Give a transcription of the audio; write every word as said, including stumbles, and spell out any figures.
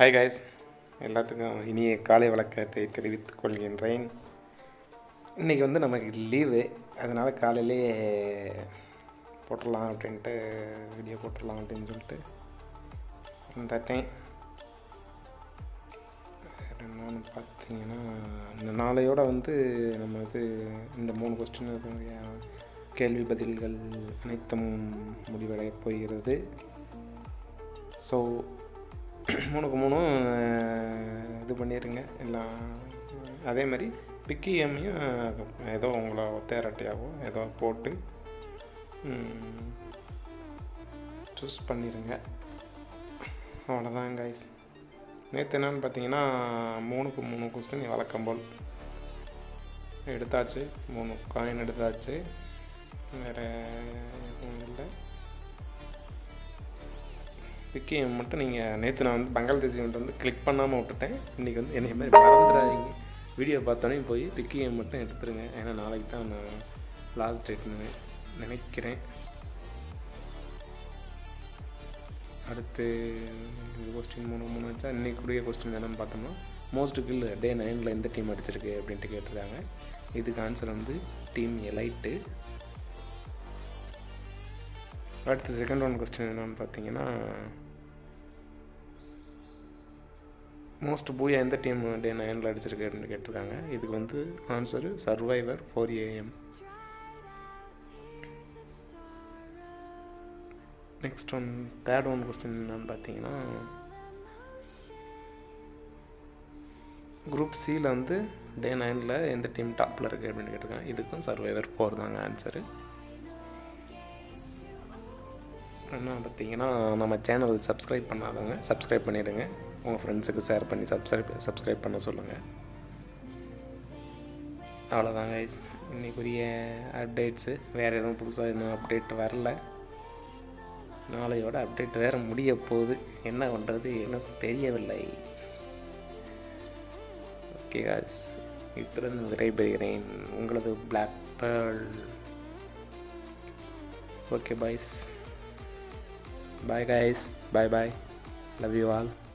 Hi guys, எல்லாத்துக்கும் இனிய காலை வணக்கத்தை தெரிவித்துக் கொள்கின்றேன். இன்றைக்கி வந்து நமக்கு லீவு, அதனால் காலையிலே போட்டுடலாம் அப்படின்ட்டு வீடியோ போட்டுடலாம் அப்படின்னு சொல்லிட்டு இந்த டைம் என்னென்னு பார்த்தீங்கன்னா, இந்த நாளையோட வந்து நம்ம இது இந்த மூணு கொஸ்டின் கேள்வி பதில்கள் அனைத்தும் முடிவடைய போகிறது. ஸோ மூணுக்கு மூணும் இது பண்ணிடுங்க எல்லாம். அதே மாதிரி பிக்கிஎம்மையும் ஏதோ உங்களை தேரட்டையாகவும் ஏதோ போட்டு சூஸ் பண்ணிடுங்க. அவ்வளோதான் கைஸ். நேற்று என்னென்னு பார்த்தீங்கன்னா, மூணுக்கு மூணு கொஸ்டின் வழக்கம் போல் எடுத்தாச்சு. மூணு காயின் எடுத்தாச்சு, வேறு எதுவும் இல்லை. பிக்கிஎம் மட்டும் நீங்கள் நேற்று நான் வந்து பங்காளதேசி வந்து கிளிக் பண்ணாமல் விட்டுட்டேன். இன்றைக்கி வந்து என்னை மாதிரி மறந்துடாதீங்க, வீடியோ பார்த்தோன்னே போய் பிக்கிஎம் மட்டும் எடுத்துருங்க. ஏன்னா நாளைக்கு தான் நான் லாஸ்ட் டேட்னு நினைக்கிறேன். அடுத்து கொஸ்டின் மூணு மூணு வச்சா இன்றைக்குரிய கொஸ்டின் என்னென்னு பார்த்தோம்னா, மோஸ்ட் கில் டே நைனில் எந்த டீம் அடிச்சிருக்கு அப்படின்ட்டு கேட்டிருக்காங்க. இதுக்கு ஆன்சர் வந்து டீம் எலைட்டு. அடுத்து செகண்ட் ஒன் கொஸ்டின் என்னென்னு பார்த்தீங்கன்னா, மோஸ்ட் பூயா எந்த டீம் டே நைனில் அடிச்சிருக்கு அப்படின்னு கேட்டிருக்காங்க. இதுக்கு வந்து answer survivor four A M. Next one third one question என்னென்னு பார்த்தீங்கன்னா, குரூப் சியில் வந்து டே நைனில் எந்த டீம் டாப்பில் இருக்குது அப்படின்னு கேட்டிருக்காங்க. இதுக்கும் சர்வைவர் ஃபோர் தாங்க ஆன்சரு. என்ன பார்த்தீங்கன்னா, நம்ம சேனல் சப்ஸ்கிரைப் பண்ணாதவங்க சப்ஸ்கிரைப் பண்ணிடுங்க. உங்கள் ஃப்ரெண்ட்ஸுக்கு ஷேர் பண்ணி சப்ஸ்கிரைப் சப்ஸ்கிரைப் பண்ண சொல்லுங்கள். அவ்வளோதான் கைஸ் இன்றைக்குரிய அப்டேட்ஸு. வேறு எதுவும் புதுசாக இன்னும் அப்டேட் வரல. நாளையோட அப்டேட் வேறு முடிய போகுது, என்ன பண்ணுறது எனக்கு தெரியவில்லை. ஓகே கைஸ், இத்துடன் விடைபெறுகிறேன். உங்களது black pearl. Okay boys. Bye guys, bye bye, love you all.